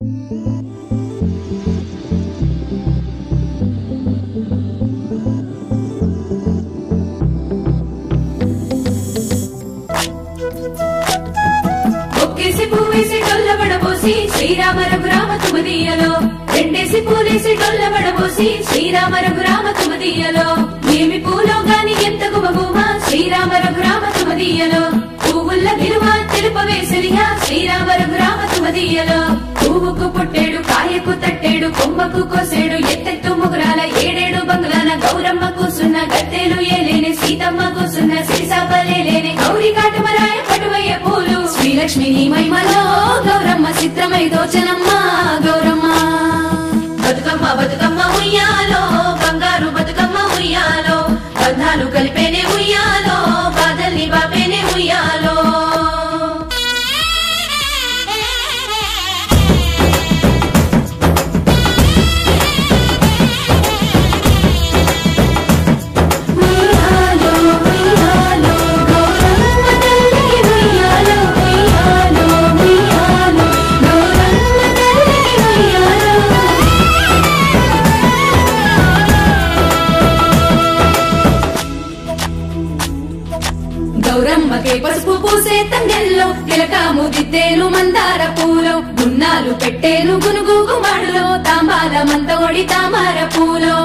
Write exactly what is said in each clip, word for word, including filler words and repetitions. श्रीराम रघु राम तुम दियलो रेंडेसी पूलेसी डोल्ल वडबोसी श्रीराम रघु राम तुम दियलो नेमी पूलो गानी एंत गुबगुमा श्रीराम रघु राम तुम दियलो पूवुल्ल गिरुवा तिरुपवे सलिया श्रीराम रघु राम तुम दियलो पूवुकु पुट्टेडु कायकु तट्टेडु कोम्बकु कोसेडु एत्तेत्तु मुगराल एडेडु बंगलान गौरम्म कोसुन्न गत्तेलु एलेने सीतम्म कोसुन्न सीसापलेलेने गौरी काटमराय पटुवय पूलु श्री लक्ष्मी महिमलो गौरम्म चित्रमय दोचनम्मा गौरम्मा बतुकम्मा बतुकम्मा उय्यालो बंगारू बतुकम्मा उय्यालो बंधालु कलिपेने उय्यालो बादल्नि बापेने उय्यालो పూసే తంగెల్లో తిలకాము దిత్తేను మందార పూలో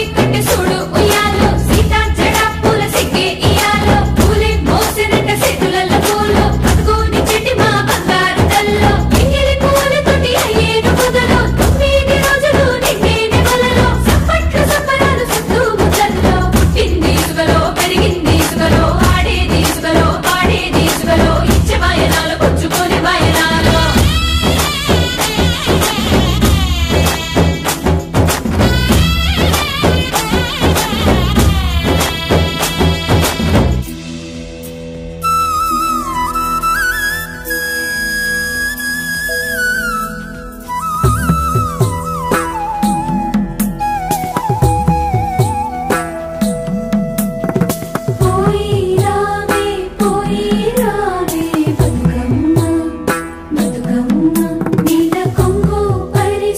గున్నాలు పెట్టేను గునుగు గుమడలో తాంబాల మంతొడి తామర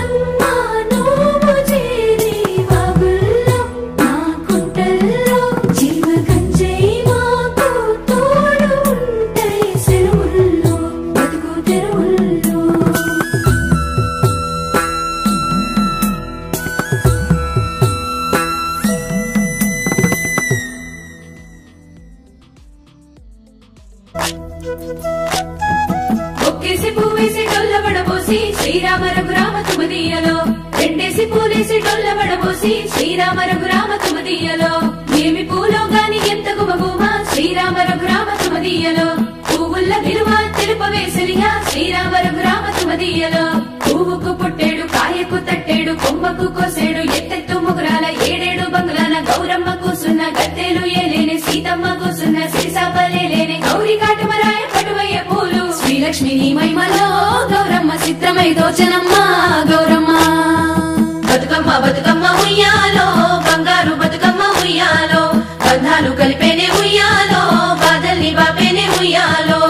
పూలో కట్ల పూలే కట్టి చూడు ఉయ్యాలో సీతా జడ పూల సిక్కే ఇయాలో పూలే మోసెనట సితులల్ల పూలో అదుకోని చెట్టి మా బంగారు దల్లో ఎంగిలి పూల తోటి అయ్యేను బదులో తొమ్మిది రోజులు నిన్నే వలలో సప్పట్లు సప్పరాలు సుత్తు ముచ్చట్లో పుట్టింది సుగలో పెరిగింది సుగలో ఆడేది సుగలో श्रीराम रघु राम तुम दियलो रेंडेसी पूलेसी डोल्ल वडबोसी श्रीराम रघु राम तुम दियलो नेमी पूलो गानी एंत गुबगुमा श्रीराम रघु राम तुम दियलो पूवुल्ल गिरुवा तिरुपवे सलिया श्रीराम रघु राम तुम दियलो पूवुकु पुट्टेडु कायकु तट्टेडु कोम्बकु कोसेडु एत्तेत्तु मुगराल एडेडु बंगलान गौरम्म कोसुन्न गत्तेलु एलेने सीतम्म कोसुन्न सीसापलेलेने गौरी काटमराय पटुवय पूलु श्री लक्ष्मी महिमलो చిత్రమై దోచనమ్మ గౌరమ్మ బతుకమ్మ బతుకమ్మ ఉయ్యాలో బంగారు బతుకమ్మ ఉయ్యాలో బంధాలు కలిపేనే ఉయ్యాలో బాదల్ని బాపేనే ఉయ్యాలో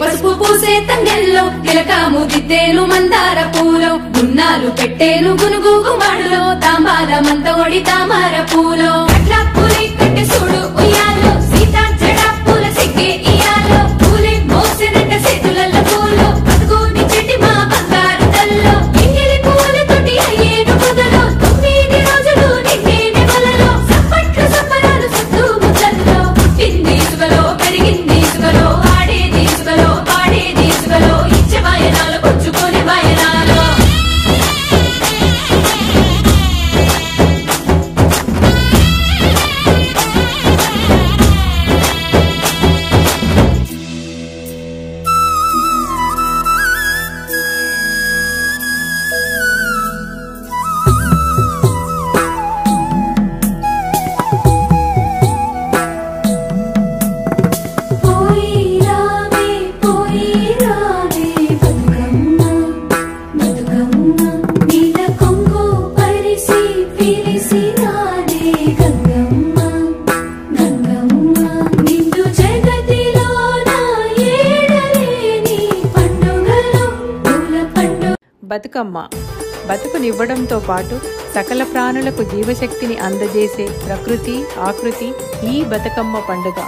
పసుపు పూసే తంగెల్లో తిలకాము దిత్తేను మందార పూలో గున్నాలు పెట్టేను గునుగు గుమడలో తాంబాల మంతొడి తామర పూలో కట్ల పూలే కట్టి చూడు ఉయ్యాలో సీతా జడ పూల సిక్కే ఇయాలో పూలే మోసెనట సితులల్ల పూలో అదుకోని చెట్టి మా బంగారు దల్లో ఎంగిలి పూల తోటి అయ్యేను బదులో తొమ్మిది రోజులు నిన్నే వలలో సప్పట్లు సప్పరాలు సుత్తు ముచ్చట్లో పుట్టింది సుగలో పెరిగింది బతుకమ్మ బతుకునివ్వడంతో పాటు సకల ప్రాణులకు జీవశక్తిని అందజేసే ప్రకృతి ఆకృతి ఈ బతుకమ్మ పండుగ।